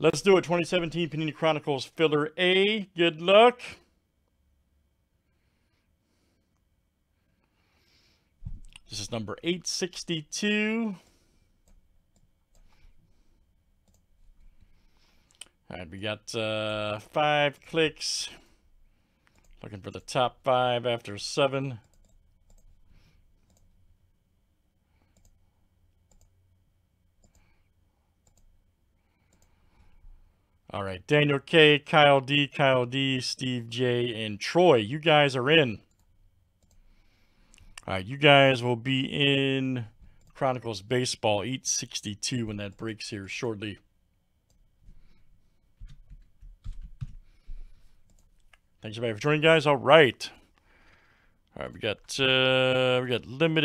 Let's do it. 2017 Panini Chronicles Filler A. Good luck. This is number 862. All right, we got 5 clicks. Looking for the top 5 after 7. All right, Daniel K, Kyle D, Steve J, and Troy. You guys are in. All right, you guys will be in Chronicles Baseball 862 when that breaks here shortly. Thanks everybody for joining, guys. All right, we got limited.